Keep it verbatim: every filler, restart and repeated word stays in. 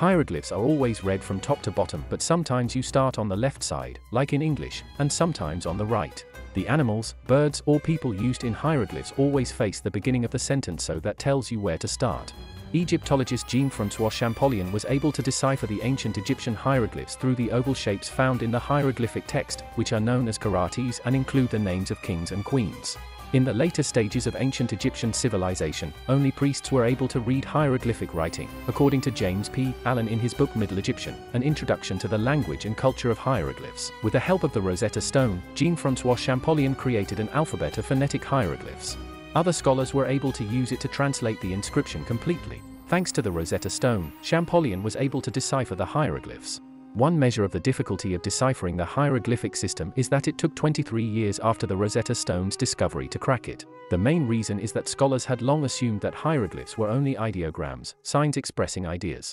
Hieroglyphs are always read from top to bottom, but sometimes you start on the left side, like in English, and sometimes on the right. The animals, birds, or people used in hieroglyphs always face the beginning of the sentence, so that tells you where to start. Egyptologist Jean-François Champollion was able to decipher the ancient Egyptian hieroglyphs through the oval shapes found in the hieroglyphic text, which are known as karates and include the names of kings and queens. In the later stages of ancient Egyptian civilization, only priests were able to read hieroglyphic writing, according to James P. Allen in his book Middle Egyptian: An Introduction to the Language and Culture of Hieroglyphs. With the help of the Rosetta Stone, Jean-François Champollion created an alphabet of phonetic hieroglyphs. Other scholars were able to use it to translate the inscription completely. Thanks to the Rosetta Stone, Champollion was able to decipher the hieroglyphs. One measure of the difficulty of deciphering the hieroglyphic system is that it took twenty-three years after the Rosetta Stone's discovery to crack it. The main reason is that scholars had long assumed that hieroglyphs were only ideograms, signs expressing ideas.